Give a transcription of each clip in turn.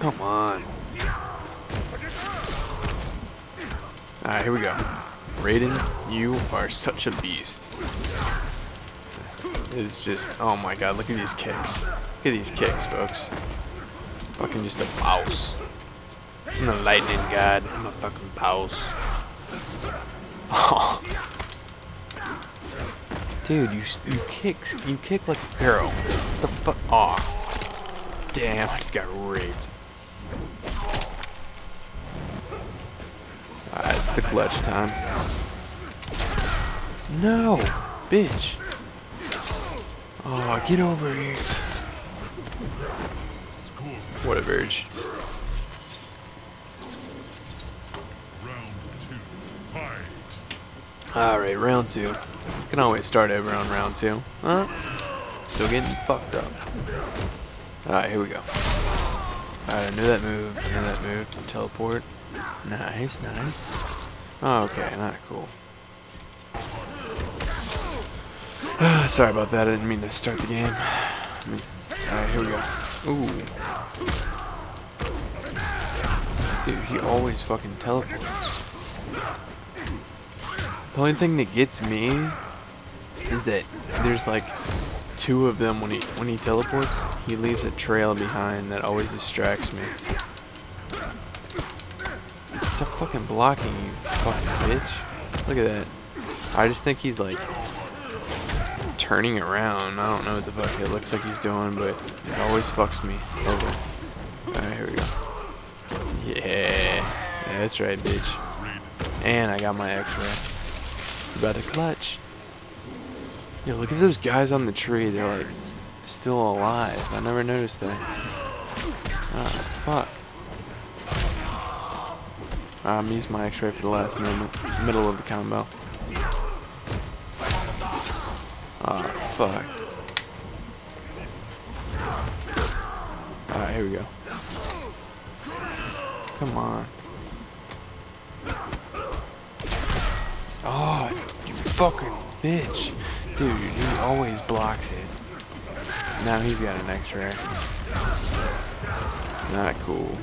Come on. Alright, here we go. Raiden, you are such a beast. It's just, oh my god, look at these kicks. Look at these kicks, folks. Fucking just a boss. I'm a lightning god. I'm a fucking boss. Oh. Dude, you kick like a girl. What the fuck? Oh. Damn, I just got raped. Alright, it's the clutch time. No! Bitch! Oh, get over here. What a verge. Alright, round two. Can always start over on round two. Huh? Still getting fucked up. Alright, here we go. Alright, I knew that move. I knew that move. Teleport. Nice, nice. Okay, not cool. Sorry about that. I didn't mean to start the game. Alright, here we go. Ooh. Dude, he always fucking teleports. The only thing that gets me is that there's like two of them when he teleports, he leaves a trail behind that always distracts me. Stop fucking blocking, you fucking bitch. Look at that. I just think he's like turning around. I don't know what the fuck it looks like he's doing, but it always fucks me over. Alright, here we go. Yeah, that's right, bitch. And I got my X-ray. About to clutch. Yo, look at those guys on the tree. They're like still alive. I never noticed that. Ah, fuck. I'm using my X-ray for the last middle of the combo. Ah, fuck. Alright, here we go. Come on. Oh, you fucking bitch. Dude, he always blocks it. Now he's got an X-ray. Not cool.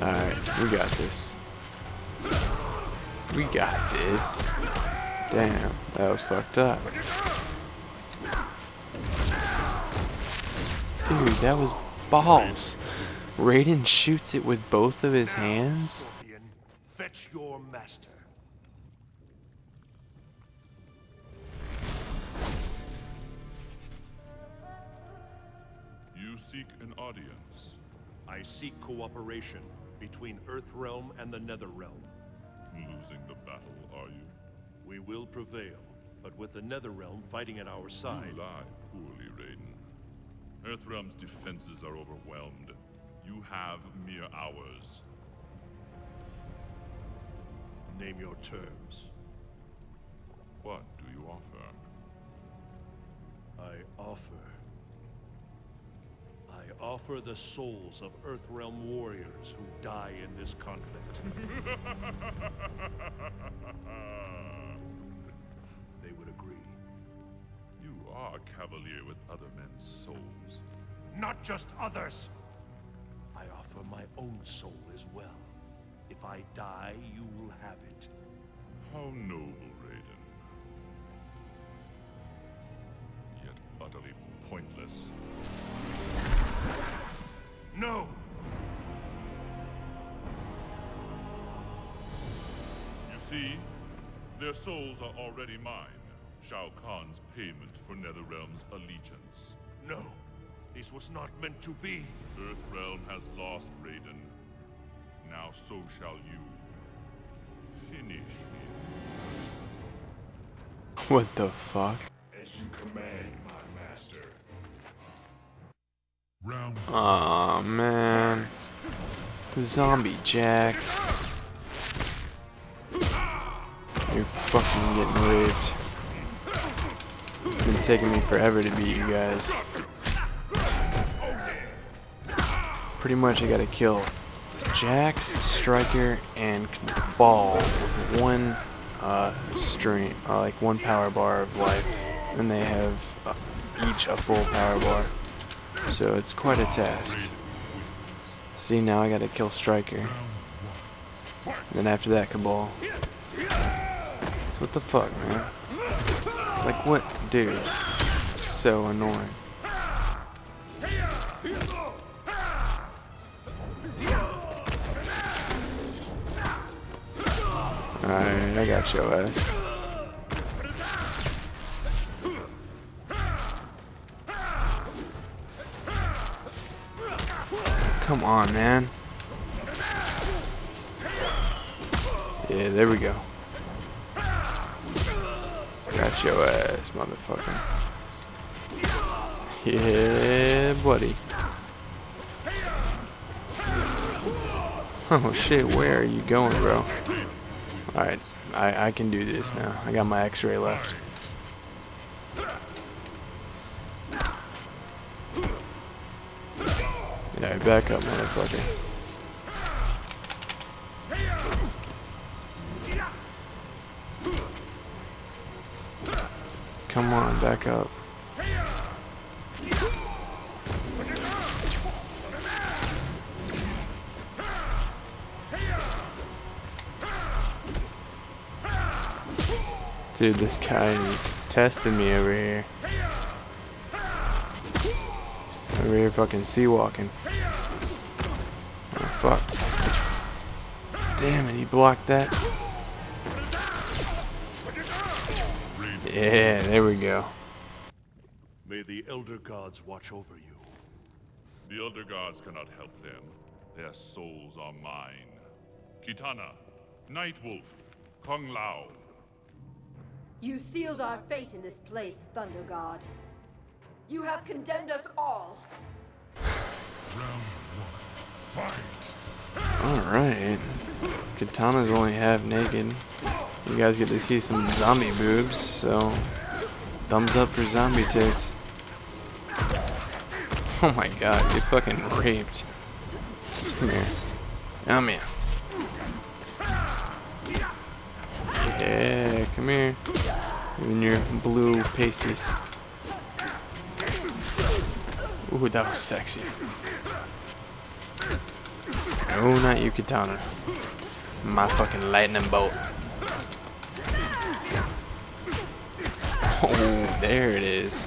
Alright, we got this. We got this. Damn, that was fucked up. Dude, that was balls. Raiden shoots it with both of his hands. Fetch your master. You seek an audience. I seek cooperation between Earthrealm and the Netherrealm. Losing the battle, are you? We will prevail, but with the Netherrealm fighting at our side. You lie poorly, Raiden. Earthrealm's defenses are overwhelmed. You have mere hours. Name your terms. What do you offer? I offer the souls of Earthrealm warriors who die in this conflict. They would agree. You are cavalier with other men's souls. Not just others! I offer my own soul as well. If I die, you will have it. How noble, Raiden. Yet utterly pointless. No! You see, their souls are already mine. Shao Kahn's payment for Netherrealm's allegiance. No! This was not meant to be. Earthrealm has lost, Raiden. Now so shall you. Finish him. What the fuck? As you command, my master. Round. Aw, man. Zombie Jax. You're fucking getting raped. It's been taking me forever to beat you guys. Pretty much I gotta kill Jax, Stryker, and Cabal with one string, like one power bar of life, and they have each a full power bar. So it's quite a task. See, now I gotta kill Stryker. And then after that, Cabal. So what the fuck, man? Like what? Dude. So annoying. Alright, I got your ass. Come on, man. Yeah, there we go. Got your ass, motherfucker. Yeah, buddy. Oh shit, where are you going, bro? Alright, I can do this now. I got my x-ray left. Yeah, back up, motherfucker. Come on, back up. Dude, this guy is testing me over here. He's over here fucking sea walking. Oh, fuck. Damn it, he blocked that. Yeah, there we go. May the Elder Gods watch over you. The Elder Gods cannot help them. Their souls are mine. Kitana, Nightwolf, Kung Lao. You sealed our fate in this place, Thunder God. You have condemned us all. Round 1, fight. All right. Kitana's only half naked. You guys get to see some zombie boobs, so thumbs up for zombie tits. Oh my God, you fucking raped. Come here. Come here. Yeah, come here. Even your blue pasties. Ooh, that was sexy. No, not you, Kitana. My fucking lightning bolt. Oh, there it is.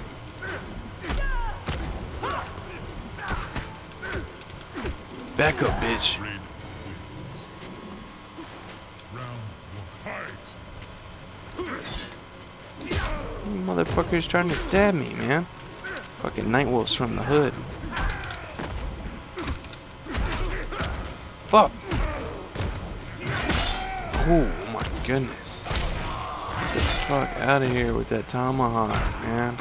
Back up, bitch. Motherfucker's trying to stab me, man. Fucking Nightwolf's from the hood. Fuck. Oh my goodness. Get the fuck out of here with that tomahawk, man.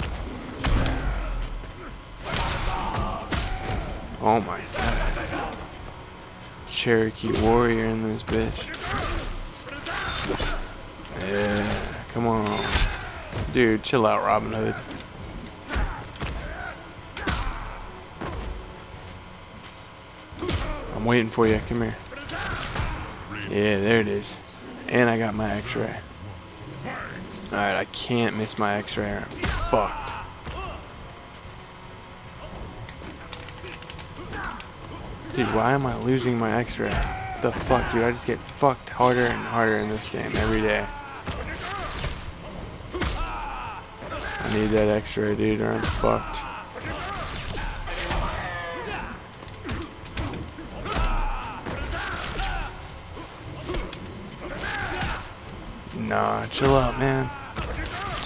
Oh my God. Cherokee warrior in this bitch. Yeah, come on. Dude, chill out, Robin Hood. I'm waiting for you. Come here. Yeah, there it is. And I got my x-ray. Alright, I can't miss my x-ray. I'm fucked. Dude, why am I losing my x-ray? The fuck, dude? I just get fucked harder and harder in this game every day. I need that x-ray, dude, or I'm fucked. Nah, chill out, man.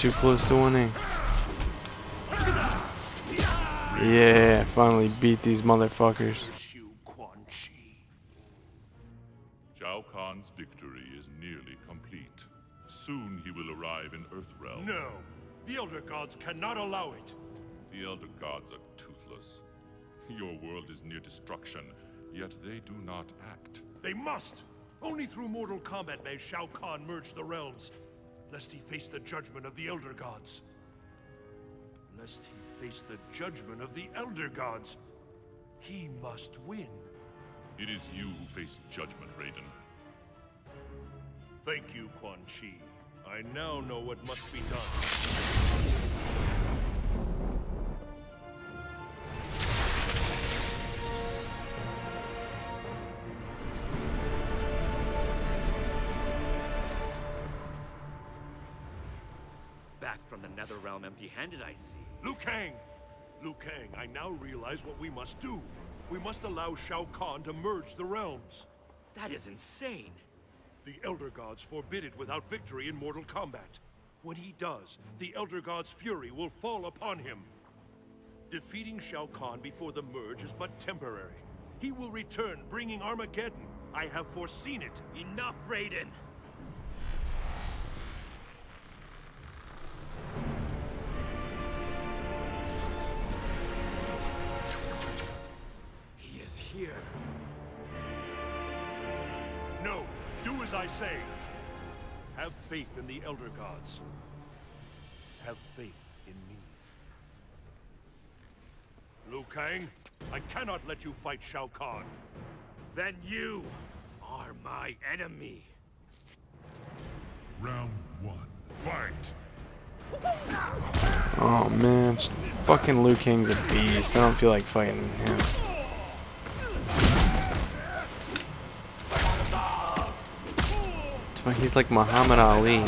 Too close to winning. Yeah, finally beat these motherfuckers. Shao Kahn's victory is nearly complete. Soon he will arrive in Earthrealm. No! The Elder Gods cannot allow it. The Elder Gods are toothless. Your world is near destruction, yet they do not act. They must! Only through Mortal Kombat may Shao Kahn merge the realms, lest he face the judgment of the Elder Gods. Lest he face the judgment of the Elder Gods. He must win. It is you who face judgment, Raiden. Thank you, Quan Chi. I now know what must be done. back from the Netherrealm empty-handed, I see. Liu Kang! Liu Kang, I now realize what we must do. We must allow Shao Kahn to merge the realms. That is insane. The Elder Gods forbid it without victory in Mortal Kombat. When he does, the Elder Gods' fury will fall upon him. Defeating Shao Kahn before the merge is but temporary. He will return, bringing Armageddon. I have foreseen it. Enough, Raiden! He is here. No, do as I say. Have faith in the Elder Gods. Have faith in me. Liu Kang, I cannot let you fight Shao Kahn. Then you are my enemy. Round one, fight. Oh man, fucking Liu Kang's a beast. I don't feel like fighting him. He's like Muhammad Ali.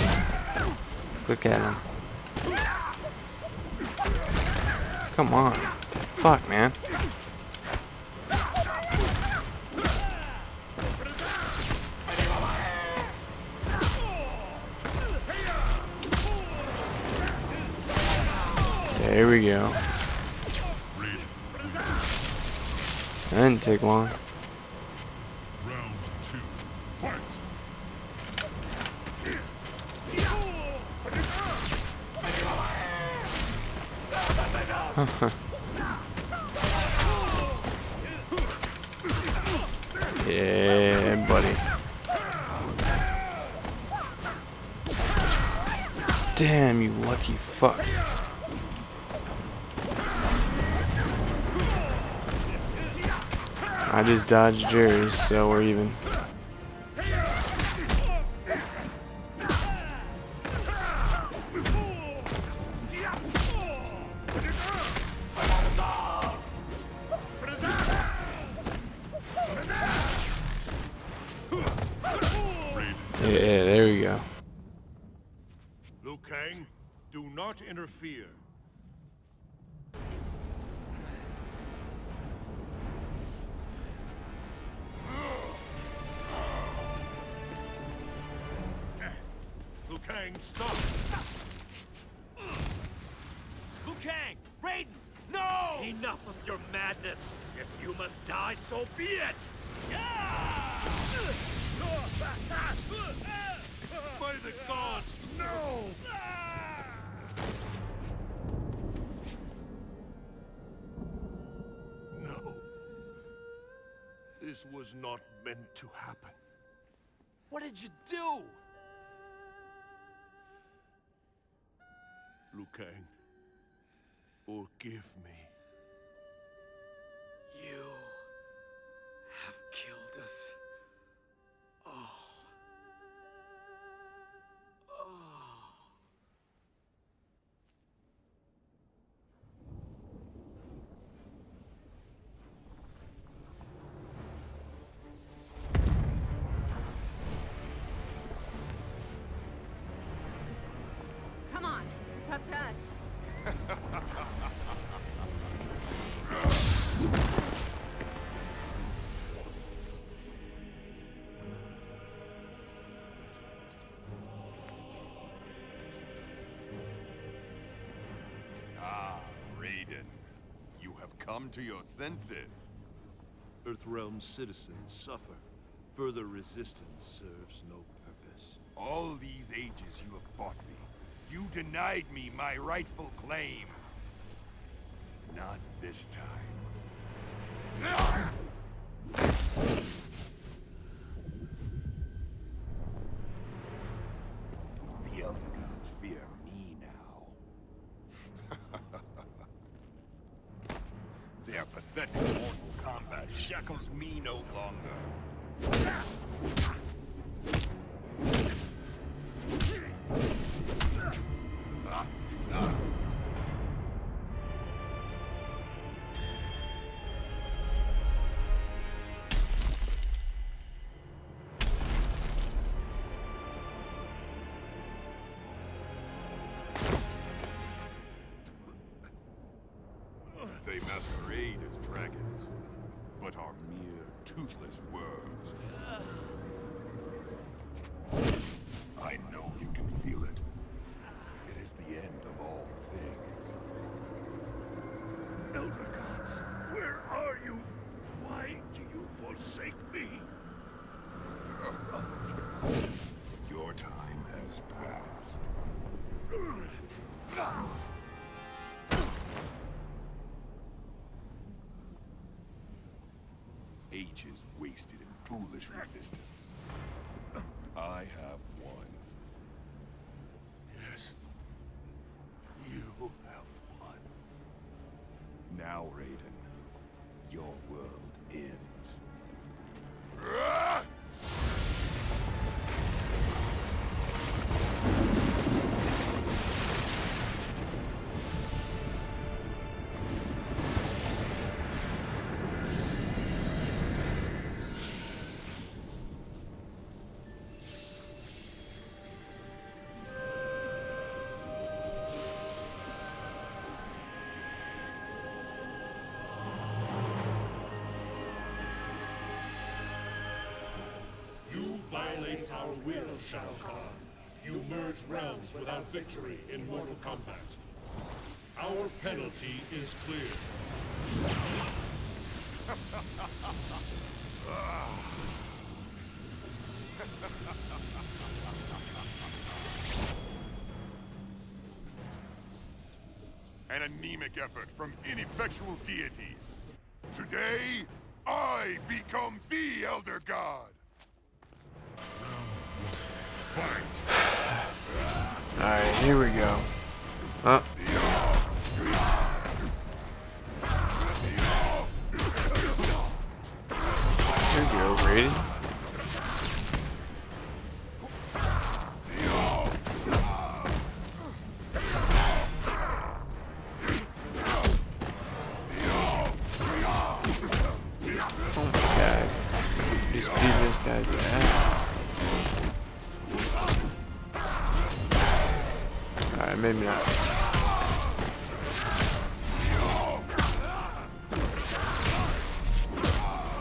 Look at him. Come on. Fuck, man. There we go. That didn't take long. Round two, fight. Yeah, buddy. Damn, you lucky fuck. I just dodged yours, so we're even. Yeah, there we go. Liu Kang, do not interfere. Liu Kang, stop! Liu Kang! Raiden! No! Enough of your madness! If you must die, so be it! Yeah! By the gods, no! No. This was not meant to happen. What did you do? Liu Kang, forgive me. You have killed us. Up to us. Ah, Raiden. You have come to your senses. Earthrealm citizens suffer. Further resistance serves no purpose. All these ages you have fought me. You denied me my rightful claim. Not this time. The Elder Gods fear me now. Their pathetic Mortal Kombat shackles me no longer. they masquerade as dragons, but are mere toothless worms. I know you can feel it. It is the end of all things. Elder Gods, where are you? Why do you forsake me? Your time has passed. Ages wasted in foolish resistance. I have won. Yes. You have won. Now, Raiden, your world ends. Will, Shao Kahn. You merge realms without victory in Mortal Kombat. Our penalty is clear. An anemic effort from ineffectual deities. Today, I become the Elder God. Alright, here we go. Huh? Here we go, Raiden. Oh my god. Just beat this guy's ass. Alright, maybe not.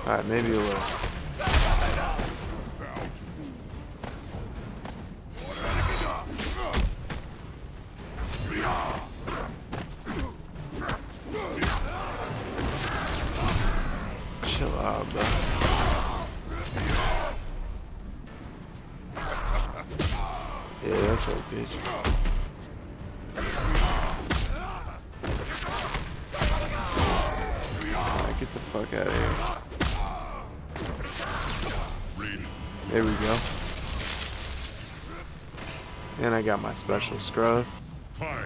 Alright, maybe it will. Chill out, bro. Yeah, that's right, bitch. Alright, get the fuck out of here. There we go. And I got my special scrub. Fight.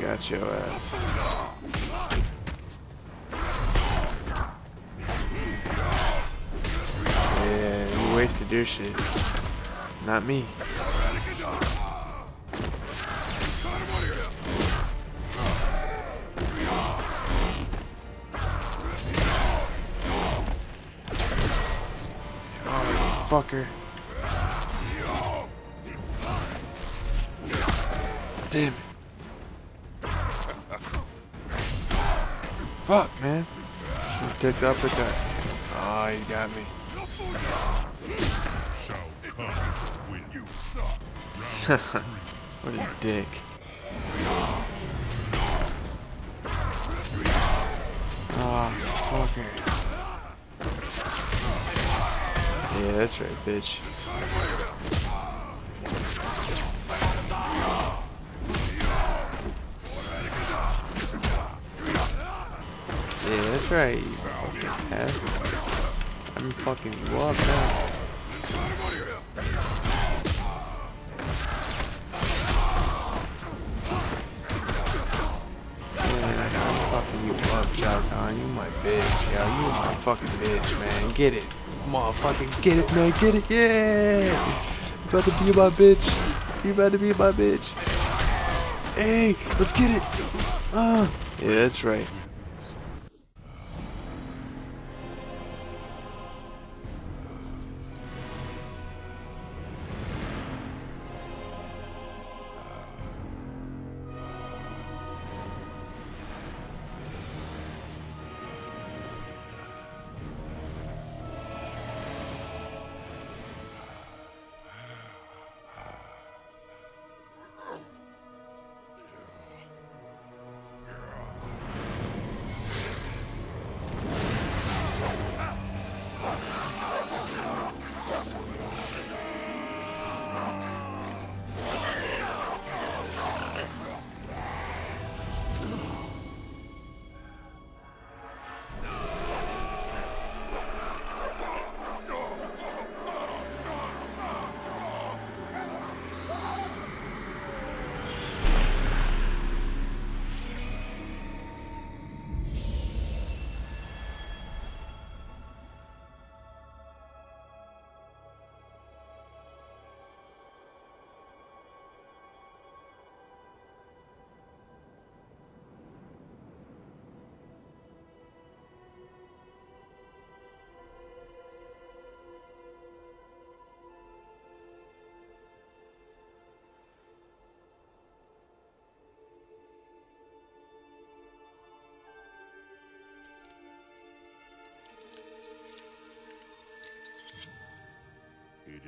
Got your ass. Yeah, you wasted your shit. Not me. Oh, fucker. Damn it. Fuck, man. Should've took the uppercut. Oh, you got me. What a dick. Oh, fucker. Yeah, that's right, bitch. Yeah, that's right, you fucking ass. I'm fucking walking out. Man, I'm fucking you up, Shao Kahn. You my bitch, yo. You my fucking bitch, man. Get it. Motherfucking get it, man. Get it. Yeah! You about to be my bitch. You about to be my bitch. Hey, let's get it. Yeah, that's right.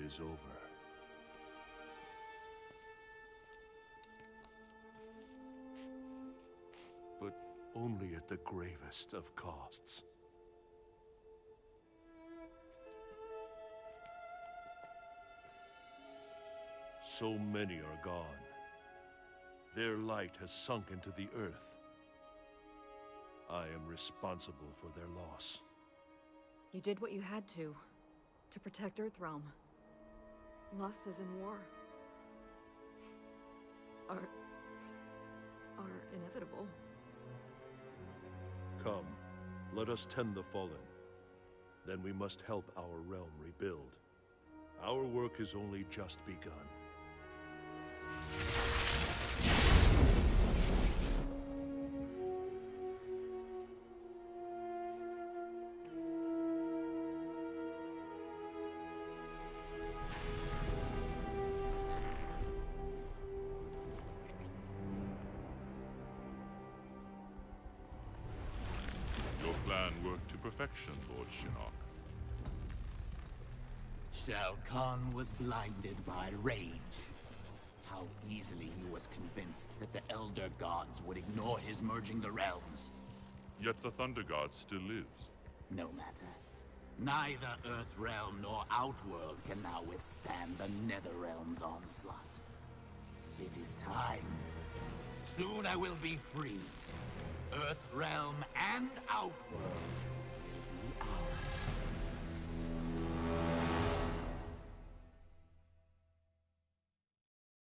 is over. But only at the gravest of costs. So many are gone. Their light has sunk into the earth. I am responsible for their loss. You did what you had to protect Earthrealm. Loss is in war. Are inevitable. Come, let us tend the fallen. Then we must help our realm rebuild. Our work is only just begun. Perfection, Lord Shinnok. Shao Kahn was blinded by rage. How easily he was convinced that the Elder Gods would ignore his merging the realms. Yet the Thunder God still lives. No matter. Neither Earthrealm nor Outworld can now withstand the Netherrealm's onslaught. It is time. Soon I will be free. Earthrealm and Outworld